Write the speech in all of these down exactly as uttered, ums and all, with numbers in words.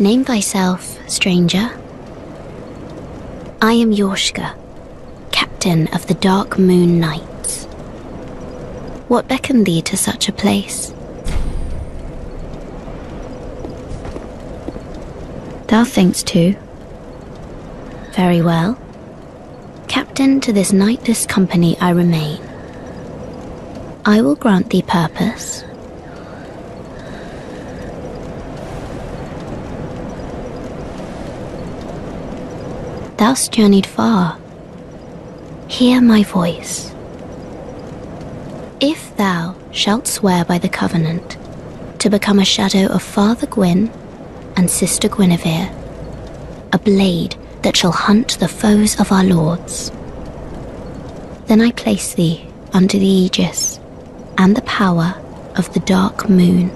Name thyself, stranger. I am Yorshka, captain of the Dark Moon Knights. What beckoned thee to such a place? Thou thinkst too. Very well. Captain to this nightless company I remain. I will grant thee purpose. Thou'st journeyed far. Hear my voice. If thou shalt swear by the covenant to become a shadow of Father Gwyn and Sister Guinevere, a blade that shall hunt the foes of our lords, then I place thee under the aegis and the power of the Dark Moon.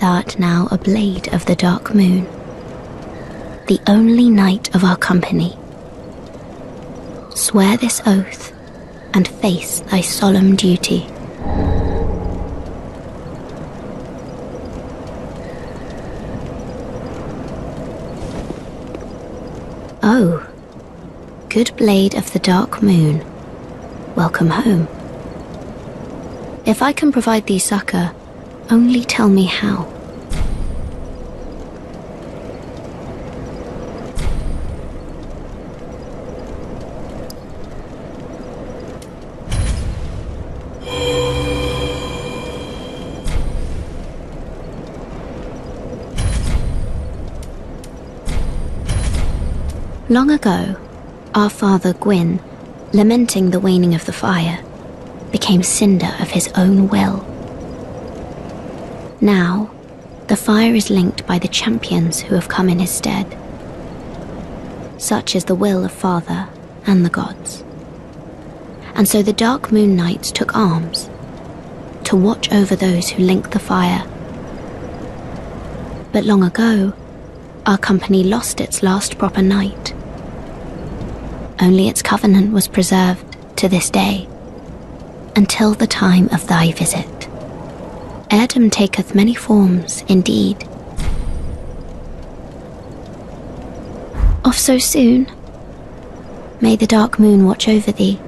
Thou art now a blade of the Dark Moon, the only knight of our company. Swear this oath and face thy solemn duty. Oh, good blade of the Dark Moon, welcome home. If I can provide thee succor, only tell me how. Long ago, our father Gwyn, lamenting the waning of the fire, became cinder of his own will. Now, the fire is linked by the champions who have come in his stead. Such is the will of Father and the gods. And so the Dark Moon Knights took arms to watch over those who link the fire. But long ago, our company lost its last proper knight. Only its covenant was preserved to this day, until the time of thy visit. Erdom taketh many forms, indeed. Off so soon? May the Dark Moon watch over thee.